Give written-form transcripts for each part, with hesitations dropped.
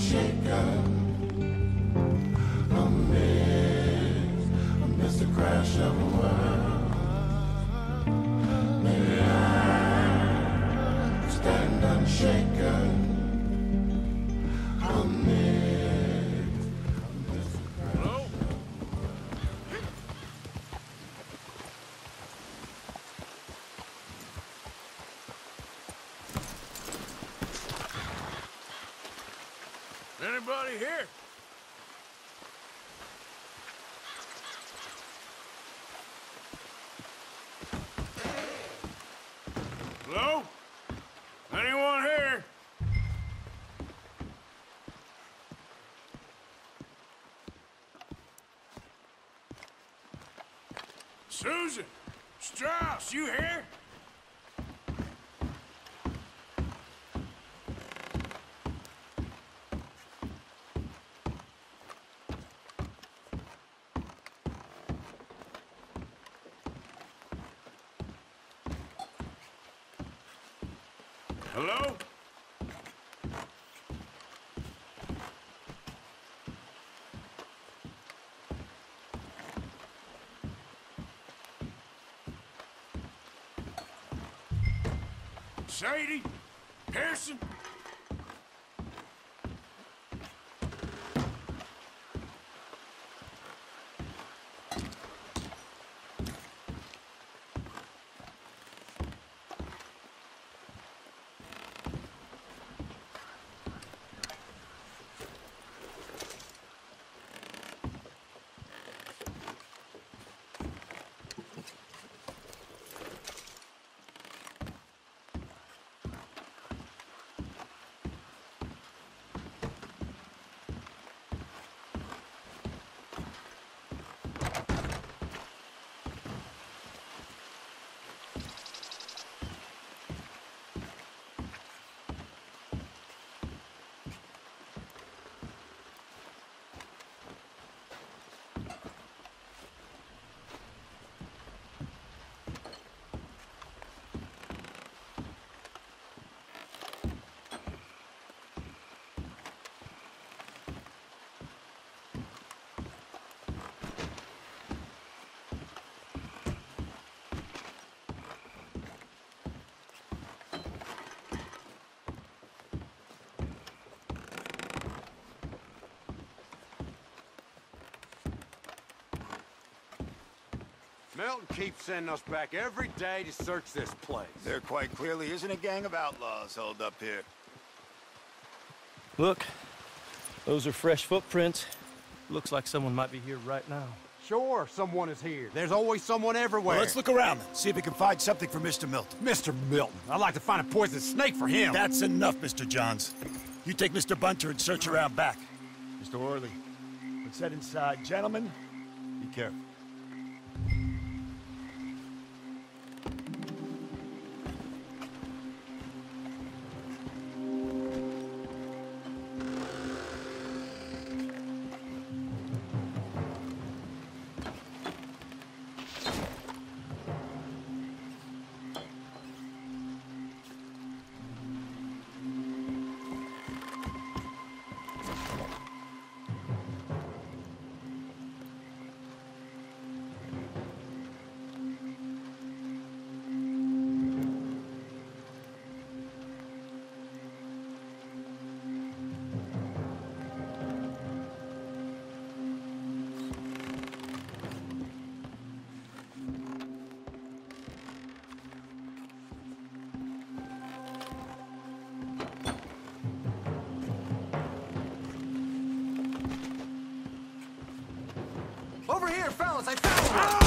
shaker, amidst the crash of the world. May I stand unshaken. Anybody here? Hello? Anyone here? Susan Strauss, you here? Hello? Sadie Pearson? Milton keeps sending us back every day to search this place. There quite clearly isn't a gang of outlaws held up here. Look, those are fresh footprints. Looks like someone might be here right now. Sure, someone is here. There's always someone everywhere. Well, let's look around and see if we can find something for Mr. Milton. Mr. Milton? I'd like to find a poisonous snake for him. That's enough, Mr. Johns. You take Mr. Bunter and search around back. Mr. Worley, let's head inside. Gentlemen, be careful. Over here, fellas, I found one! Ah!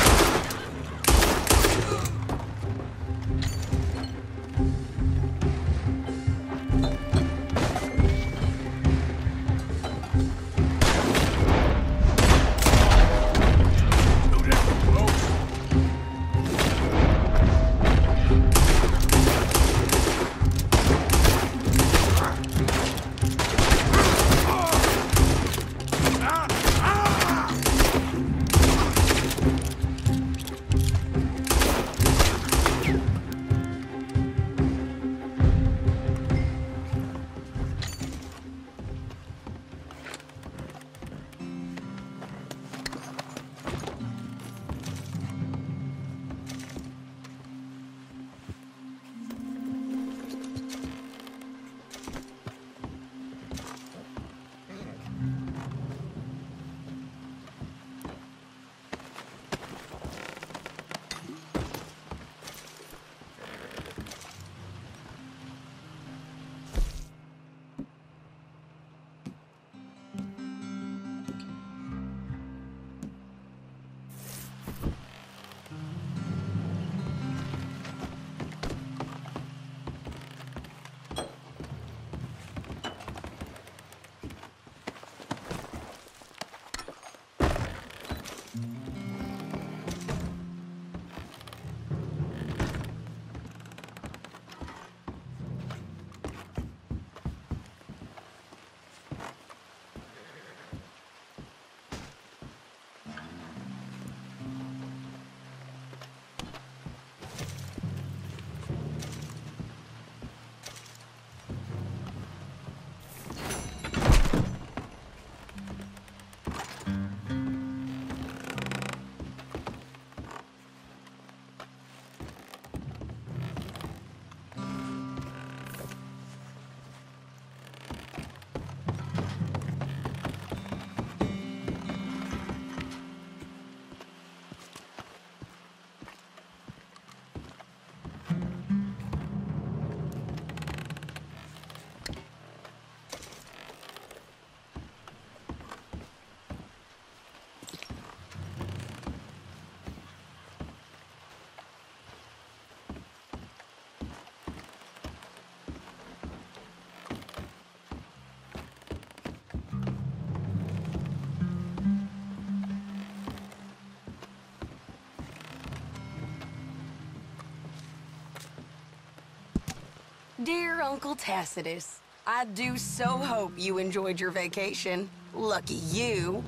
Dear Uncle Tacitus, I do so hope you enjoyed your vacation. Lucky you,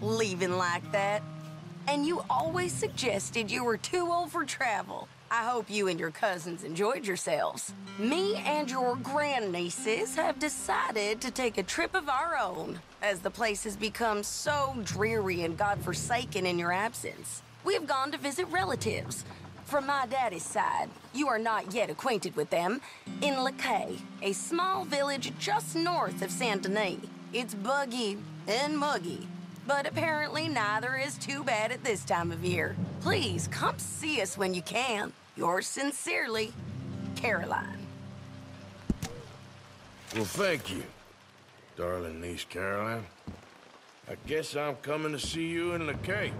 leaving like that. And you always suggested you were too old for travel. I hope you and your cousins enjoyed yourselves. Me and your grandnieces have decided to take a trip of our own, as the place has become so dreary and godforsaken in your absence. We have gone to visit relatives. From my daddy's side, you are not yet acquainted with them, in La Cay, a small village just north of Saint Denis. It's buggy and muggy, but apparently neither is too bad at this time of year. Please come see us when you can. Yours sincerely, Caroline. Well, thank you, darling niece Caroline. I guess I'm coming to see you in La Cay.